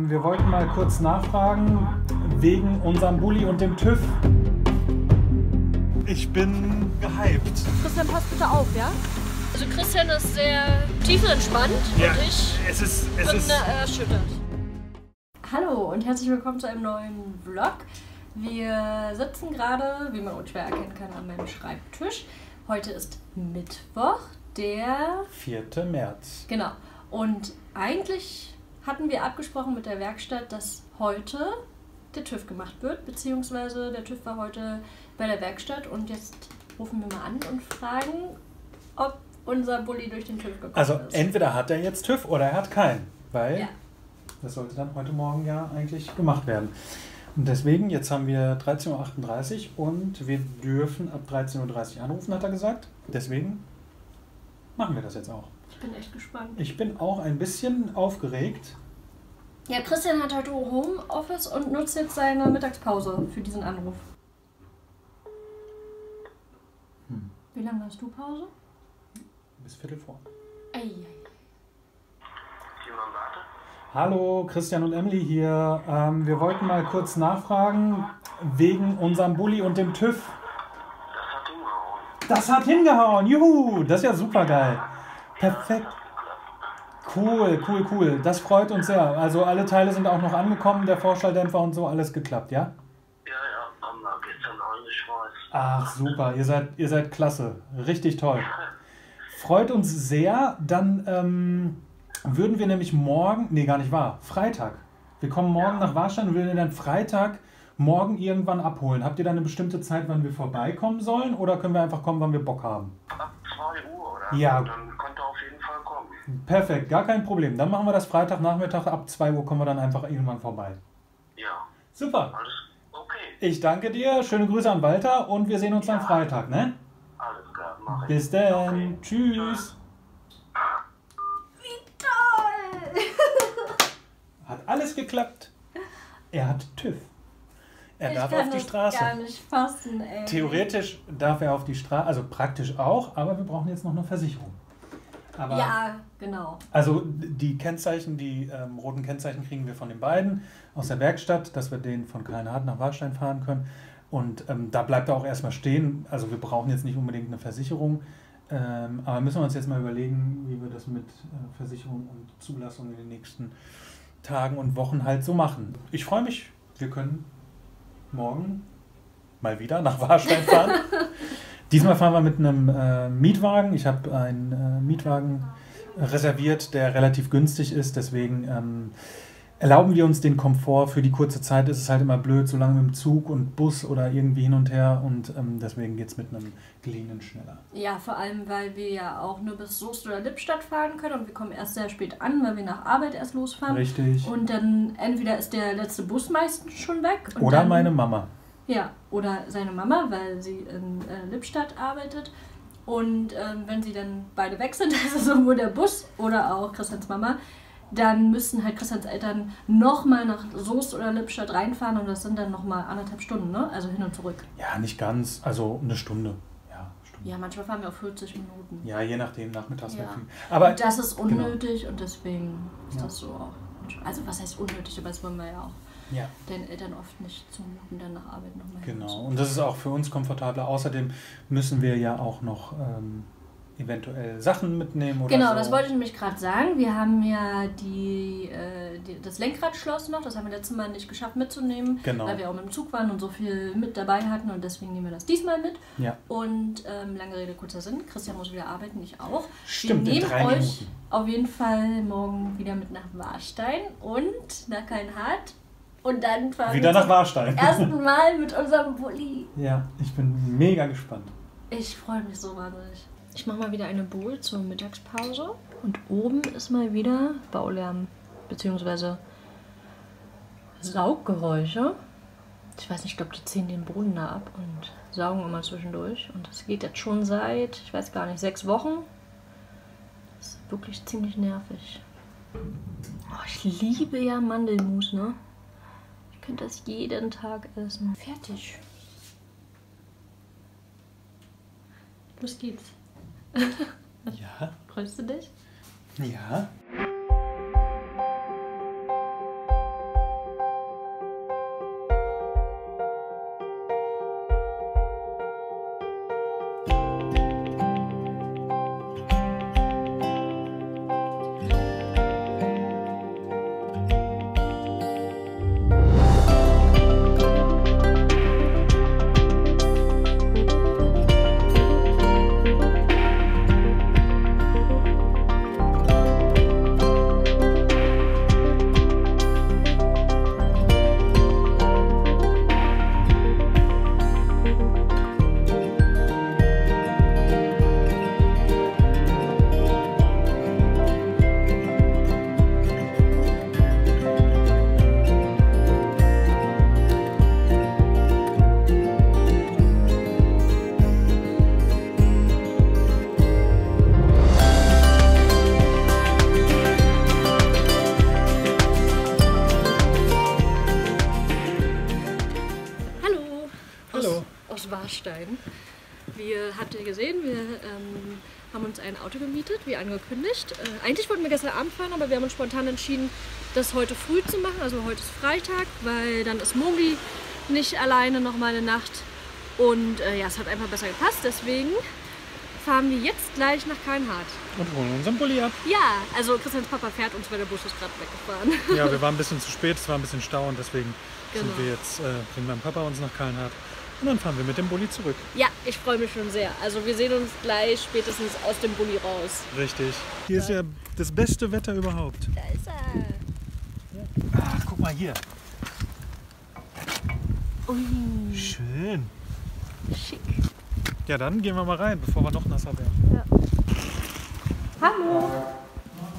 Wir wollten mal kurz nachfragen wegen unserem Bulli und dem TÜV. Ich bin gehypt. Christian, pass bitte auf, ja? Also Christian ist sehr tiefenentspannt, ja, und ich bin erschüttert. Hallo und herzlich willkommen zu einem neuen Vlog. Wir sitzen gerade, wie man unschwer erkennen kann, an meinem Schreibtisch. Heute ist Mittwoch, der 4. März. Genau. Und eigentlich hatten wir abgesprochen mit der Werkstatt, dass heute der TÜV gemacht wird, beziehungsweise der TÜV war heute bei der Werkstatt und jetzt rufen wir mal an und fragen, ob unser Bulli durch den TÜV gekommen ist. Also entweder hat er jetzt TÜV oder er hat keinen, weil ja, das sollte dann heute Morgen ja eigentlich gemacht werden. Und deswegen, jetzt haben wir 13:38 Uhr und wir dürfen ab 13:30 Uhr anrufen, hat er gesagt. Deswegen machen wir das jetzt auch. Ich bin echt gespannt. Ich bin auch ein bisschen aufgeregt. Ja, Christian hat heute Homeoffice und nutzt jetzt seine Mittagspause für diesen Anruf. Hm. Wie lange hast du Pause? Bis 4:15. Ei, ei. Hallo, Christian und Emily hier. Wir wollten mal kurz nachfragen wegen unserem Bulli und dem TÜV. Das hat hingehauen. Das hat hingehauen, juhu, das ist ja super geil. Perfekt. Cool, cool, cool. Das freut uns sehr. Also alle Teile sind auch noch angekommen, der Vorschalldämpfer und so, alles geklappt, ja? Ja, ja, haben wir gestern eingeschweißt. Ach, super. Ihr seid klasse. Richtig toll. Freut uns sehr. Dann würden wir nämlich morgen, nee, gar nicht wahr, Freitag. Wir kommen morgen nach Warstein und würden dann Freitag morgen irgendwann abholen. Habt ihr dann eine bestimmte Zeit, wann wir vorbeikommen sollen? Oder können wir einfach kommen, wann wir Bock haben? Ab 2 Uhr, oder? Ja. Perfekt, gar kein Problem. Dann machen wir das Freitagnachmittag ab 2 Uhr, kommen wir dann einfach irgendwann vorbei. Ja. Super. Alles okay. Ich danke dir, schöne Grüße an Walter und wir sehen uns am Freitag, ne? Alles klar, mach ich. Bis dann. Okay. Tschüss. Wie toll! Hat alles geklappt. Er hat TÜV. Er darf auf die Straße. Ich kann das gar nicht fassen, ey. Theoretisch darf er auf die Straße, also praktisch auch, aber wir brauchen jetzt noch eine Versicherung. Aber ja, genau. Also die Kennzeichen, die roten Kennzeichen kriegen wir von den beiden aus der Werkstatt, dass wir den von Kleinhardt nach Warschland fahren können. Und da bleibt er auch erstmal stehen. Also wir brauchen jetzt nicht unbedingt eine Versicherung. Aber müssen wir uns jetzt mal überlegen, wie wir das mit Versicherung und Zulassung in den nächsten Tagen und Wochen halt so machen. Ich freue mich, wir können morgen mal wieder nach Warschland fahren. Diesmal fahren wir mit einem Mietwagen. Ich habe einen Mietwagen reserviert, der relativ günstig ist. Deswegen erlauben wir uns den Komfort. Für die kurze Zeit ist es halt immer blöd, so lange mit dem Zug und Bus oder irgendwie hin und her. Und deswegen geht es mit einem geliehenen schneller. Ja, vor allem, weil wir ja auch nur bis Soest oder Lippstadt fahren können. Und wir kommen erst sehr spät an, weil wir nach Arbeit erst losfahren. Richtig. Und dann entweder ist der letzte Bus meistens schon weg. Und oder meine Mama. Ja, oder seine Mama, weil sie in Lippstadt arbeitet. Und wenn sie dann beide weg sind, also sowohl der Bus oder auch Christians Mama, dann müssen halt Christians Eltern nochmal nach Soest oder Lippstadt reinfahren und das sind dann nochmal 1,5 Stunden, ne? Also hin und zurück. Ja, nicht ganz, also eine Stunde. Ja, manchmal fahren wir auf 40 Minuten. Ja, je nachdem, nachmittags. Ja. Aber und das ist unnötig, genau. Und deswegen ist das so auch. Also was heißt unnötig, aber das wollen wir ja auch. Ja. Den Eltern oft nicht zumuten, dann nach Arbeit nochmal. Genau, und das ist auch für uns komfortabler. Außerdem müssen wir ja auch noch eventuell Sachen mitnehmen oder genau, so. Das wollte ich nämlich gerade sagen. Wir haben ja das Lenkradschloss noch, das haben wir letztes Mal nicht geschafft mitzunehmen, genau, weil wir auch mit dem Zug waren und so viel mit dabei hatten und deswegen nehmen wir das diesmal mit. Ja. Und lange Rede, kurzer Sinn, Christian muss wieder arbeiten, ich auch. Stimmt, wir nehmen euch auf jeden Fall morgen wieder mit nach Warstein und nach Kleinhardt. Und dann fahren wieder wir nach Warstein. Ersten Mal mit unserem Bulli. Ja, ich bin mega gespannt. Ich freue mich so wahnsinnig. Ich mache mal wieder eine Bowl zur Mittagspause. Und oben ist mal wieder Baulärm bzw. Sauggeräusche. Ich weiß nicht, ich glaube, die ziehen den Boden da ab und saugen immer zwischendurch. Und das geht jetzt schon seit, ich weiß gar nicht, 6 Wochen. Das ist wirklich ziemlich nervig. Oh, ich liebe ja Mandelmus, ne? Könnt das jeden Tag essen. Fertig. Los geht's. Ja. Freust du dich? Ja. Warstein. Wir hatten ja gesehen, wir haben uns ein Auto gemietet, wie angekündigt. Eigentlich wollten wir gestern Abend fahren, aber wir haben uns spontan entschieden, das heute früh zu machen. Also heute ist Freitag, weil dann ist Mogi nicht alleine nochmal eine Nacht. Und ja, es hat einfach besser gepasst, deswegen fahren wir jetzt gleich nach Kleinhardt. Und holen unseren Bulli ab. Ja, also Christians Papa fährt uns, weil der Bus ist gerade weggefahren. Ja, wir waren ein bisschen zu spät, es war ein bisschen Stau und deswegen sind wir jetzt, bringen mein Papa uns nach Kallenhardt und dann fahren wir mit dem Bulli zurück. Ja, ich freue mich schon sehr. Also wir sehen uns gleich spätestens aus dem Bulli raus. Richtig. Hier ist ja das beste Wetter überhaupt. Da ist er. Ach, guck mal hier. Ui. Schön. Schick. Ja, dann gehen wir mal rein, bevor wir noch nasser werden. Ja. Hallo!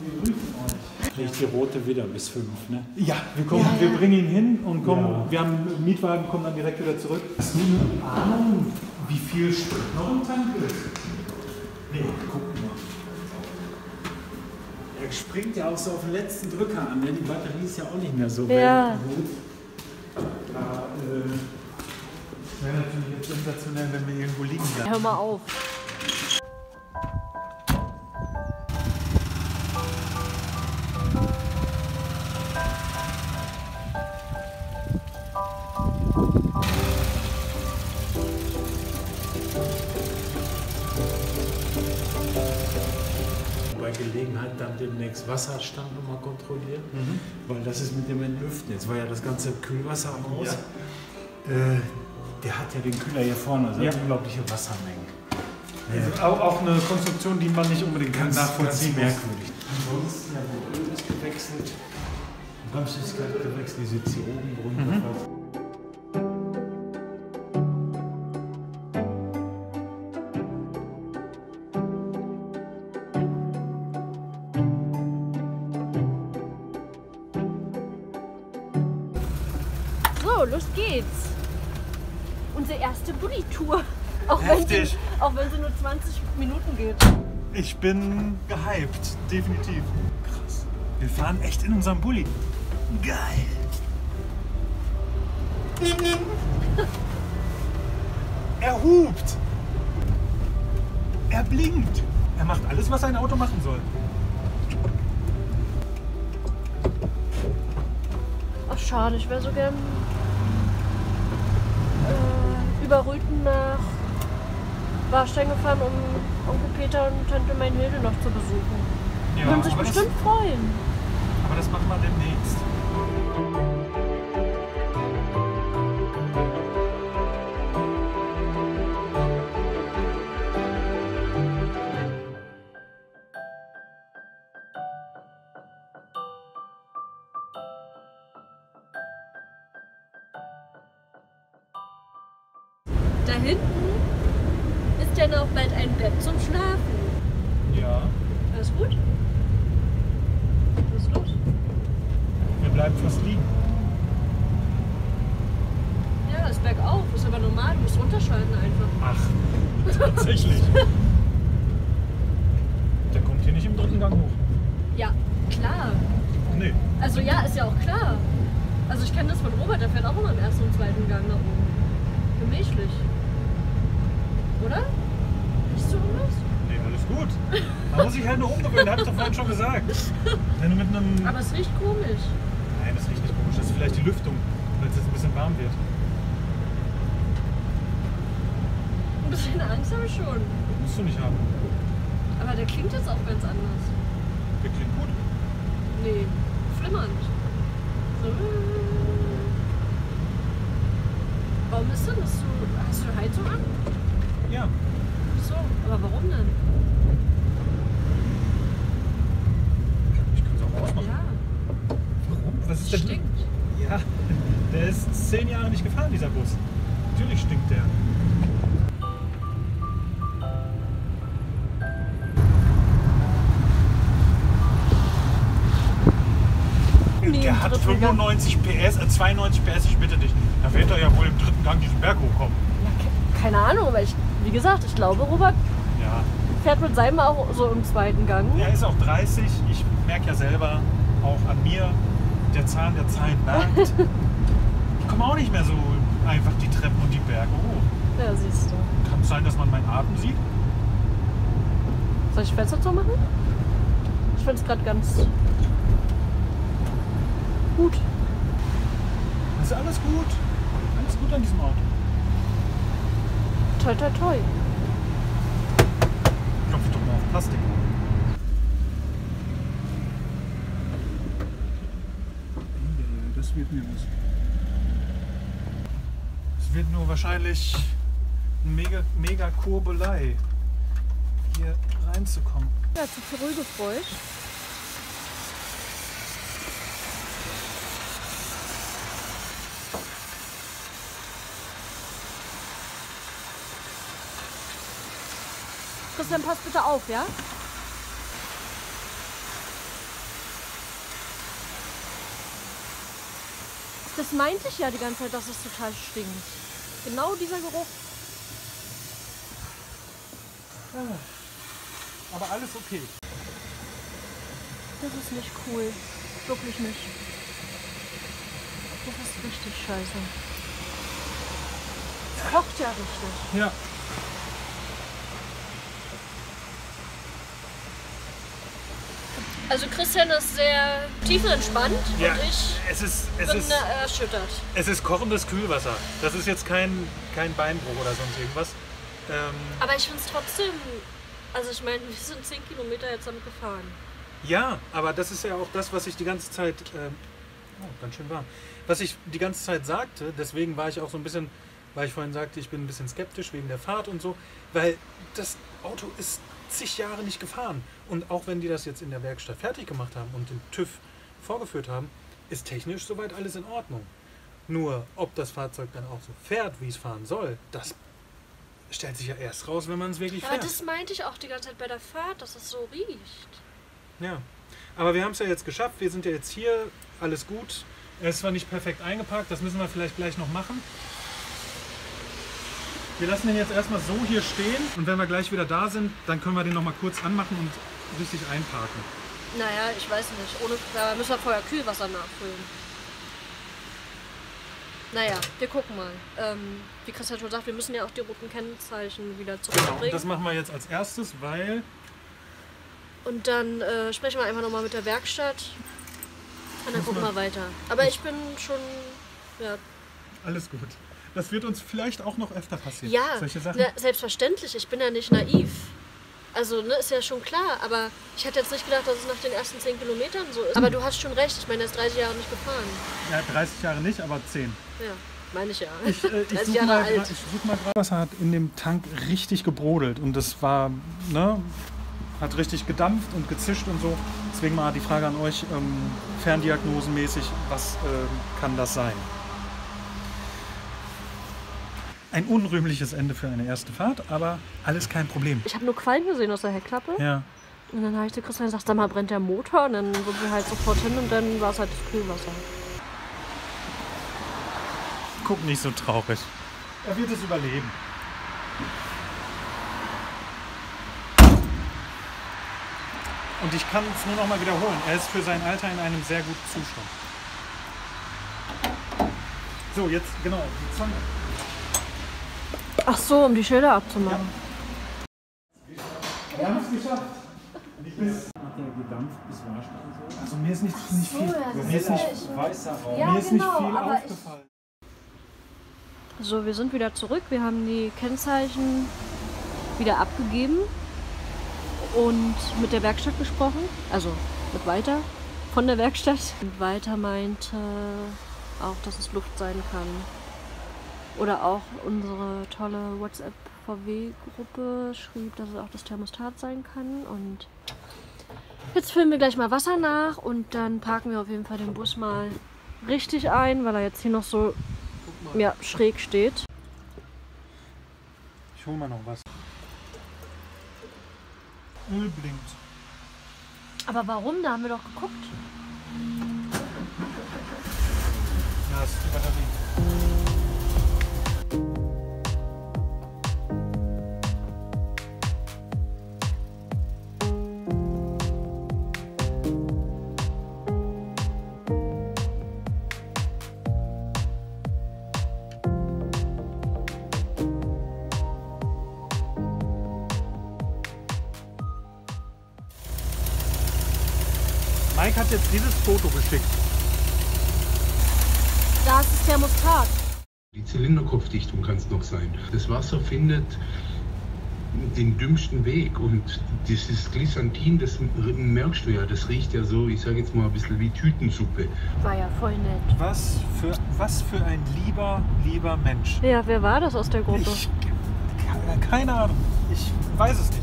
Wir grüßen euch. Riecht die Rote wieder bis 5, ne? Ja, wir kommen, ja, wir bringen ihn hin und kommen, wir haben einen Mietwagen, kommen dann direkt wieder zurück. Hast du eine Ahnung, wie viel Sprit noch im Tank ist? Nee, guck mal. Er springt ja auch so auf den letzten Drücker an, ne? Die Batterie ist ja auch nicht mehr so gut. Da, das wäre natürlich jetzt sensationell, wenn wir irgendwo liegen bleiben. Hör mal auf. Bei Gelegenheit dann demnächst Wasserstand nochmal kontrollieren, weil das ist mit dem Entlüften. Jetzt war ja das ganze Kühlwasser raus. Ja. Der hat ja den Kühler hier vorne, also unglaubliche Wassermengen. Also auch eine Konstruktion, die man nicht unbedingt nachvollziehen kann. Merkwürdig. Ansonsten, ja, Öl ist gewechselt, Bremse ist gerade gewechselt, die sitzt hier oben drunter. So, los geht's! Unsere erste Bulli-Tour, auch wenn sie nur 20 Minuten geht. Ich bin gehypt, definitiv. Krass. Wir fahren echt in unserem Bulli. Geil. Er hupt. Er blinkt. Er macht alles, was ein Auto machen soll. Ach schade, ich wäre so gern über Rüthen nach Warstein gefahren, um Onkel Peter und Tante Meinhilde noch zu besuchen. Die würden sich bestimmt freuen. Aber das machen wir demnächst. Da hinten ist ja noch bald ein Bett zum Schlafen. Ja. Alles gut? Was ist los? Wir bleiben fast liegen. Ja, ist bergauf. Ist aber normal. Du musst runterschalten einfach. Ach, tatsächlich. Der kommt hier nicht im dritten Gang hoch. Ja, klar. Nee. Also ja, ist ja auch klar. Also ich kenne das von Robert, der fährt auch immer im ersten und zweiten Gang nach oben. Gemächlich. Oder? Nicht so anders? Nee, alles gut. Da muss ich halt nur umgewöhnen, hab ich doch vorhin schon gesagt. Wenn du mit einem... Aber es riecht komisch. Nein, das riecht nicht komisch. Das ist vielleicht die Lüftung, weil es jetzt ein bisschen warm wird. Ein bisschen Angst habe ich schon. Das musst du nicht haben. Aber der klingt jetzt auch ganz anders. Der klingt gut. Nee, flimmernd. So. Warum ist denn das so? Hast du Heizung an? Ja. So, aber warum denn? Ich kann es auch ausmachen. Ja. Warum? Was ist denn? Stinkt. Ja, der ist 10 Jahre nicht gefahren, dieser Bus. Natürlich stinkt der. Der hat 95 PS, 92 PS, ich bitte dich. Da wird er ja wohl im dritten Gang diesen Berg hochkommen. Ja, keine Ahnung, weil ich, wie gesagt, ich glaube, Robert fährt mit seinem auch so im zweiten Gang. Er ist auch 30, ich merke ja selber, auch an mir, der Zahn der Zeit nagt. Ich komme auch nicht mehr so einfach die Treppen und die Berge hoch. Ja, siehst du. Kann es sein, dass man meinen Atem sieht? Soll ich Fenster machen? Ich finde es gerade ganz gut. Das ist alles gut. Alles gut an diesem Ort. Toi, toi, toi. Klopf doch mal auf Plastik. Das wird mir was. Es wird nur wahrscheinlich eine mega Kurbelei, hier reinzukommen. Ja, zu Peru gefreut. Christian, pass bitte auf, ja? Das meinte ich ja die ganze Zeit, dass es total stinkt. Genau dieser Geruch. Aber alles okay. Das ist nicht cool. Wirklich nicht. Das ist richtig scheiße. Es kocht ja richtig. Ja. Also Christian ist sehr tiefenentspannt, ja, und ich bin erschüttert. Es ist kochendes Kühlwasser. Das ist jetzt kein Beinbruch oder sonst irgendwas. Aber ich finde es trotzdem, also ich meine, wir sind 10 Kilometer jetzt damit gefahren. Ja, aber das ist ja auch das, was ich die ganze Zeit, ganz schön warm, was ich die ganze Zeit sagte, deswegen war ich auch so ein bisschen, weil ich vorhin sagte, ich bin ein bisschen skeptisch wegen der Fahrt und so, weil das Auto ist zig Jahre nicht gefahren. Und auch wenn die das jetzt in der Werkstatt fertig gemacht haben und den TÜV vorgeführt haben, ist technisch soweit alles in Ordnung. Nur, ob das Fahrzeug dann auch so fährt, wie es fahren soll, das stellt sich ja erst raus, wenn man es wirklich fährt. Aber das meinte ich auch die ganze Zeit bei der Fahrt, dass es so riecht. Ja, aber wir haben es ja jetzt geschafft, wir sind ja jetzt hier, alles gut. Es war nicht perfekt eingepackt, das müssen wir vielleicht gleich noch machen. Wir lassen den jetzt erstmal so hier stehen und wenn wir gleich wieder da sind, dann können wir den nochmal kurz anmachen und richtig einparken. Naja, ich weiß nicht. Da müssen wir vorher Kühlwasser nachfüllen. Naja, wir gucken mal. Wie Christian schon sagt, wir müssen ja auch die roten Kennzeichen wieder zurückbringen. Genau, das machen wir jetzt als erstes, weil... Und dann sprechen wir einfach nochmal mit der Werkstatt und dann gucken wir weiter. Aber ich bin schon... Ja. Alles gut. Das wird uns vielleicht auch noch öfter passieren. Ja, solche Sachen. Na, selbstverständlich. Ich bin ja nicht naiv. Also, ne, ist ja schon klar. Aber ich hätte jetzt nicht gedacht, dass es nach den ersten 10 Kilometern so ist. Aber du hast schon recht. Ich meine, er ist 30 Jahre nicht gefahren. Ja, 30 Jahre nicht, aber 10. Ja, meine ich ja. Ich 30 Jahre alt. Ich suche mal gerade. Wasser hat in dem Tank richtig gebrodelt. Und das war, ne, hat richtig gedampft und gezischt und so. Deswegen mal die Frage an euch, ferndiagnosenmäßig, was kann das sein? Ein unrühmliches Ende für eine erste Fahrt, aber alles kein Problem. Ich habe nur Qualm gesehen aus der Heckklappe. Ja. Und dann habe ich zu Christian gesagt, sag mal, brennt der Motor? Und dann sind wir halt sofort hin und dann war es halt das Kühlwasser. Guck nicht so traurig. Er wird es überleben. Und ich kann es nur noch mal wiederholen. Er ist für sein Alter in einem sehr guten Zustand. So, jetzt genau, die Zange. Ach so, um die Schilder abzumachen. Ja. Wir haben es geschafft. Hat der gedampft bis Warschland und so? Also mir ist nicht viel aufgefallen. So, wir sind wieder zurück. Wir haben die Kennzeichen wieder abgegeben und mit der Werkstatt gesprochen. Also mit Walter von der Werkstatt. Und Walter meinte auch, dass es Luft sein kann. Oder auch unsere tolle WhatsApp-VW-Gruppe schrieb, dass es auch das Thermostat sein kann. Und jetzt füllen wir gleich mal Wasser nach und dann parken wir auf jeden Fall den Bus mal richtig ein, weil er jetzt hier noch so schräg steht. Ich hole mal noch was. Öl blinkt. Aber warum? Da haben wir doch geguckt. Ja, das ist die Batterie. Mike hat jetzt dieses Foto geschickt. Da ist das Thermostat. Die Zylinderkopfdichtung kann es noch sein. Das Wasser findet den dümmsten Weg und dieses Glysantin, das merkst du ja, das riecht ja so, ich sage jetzt mal ein bisschen wie Tütensuppe. War ja voll nett. Was für ein lieber Mensch. Ja, wer war das aus der Gruppe? Keine Ahnung, ich weiß es nicht.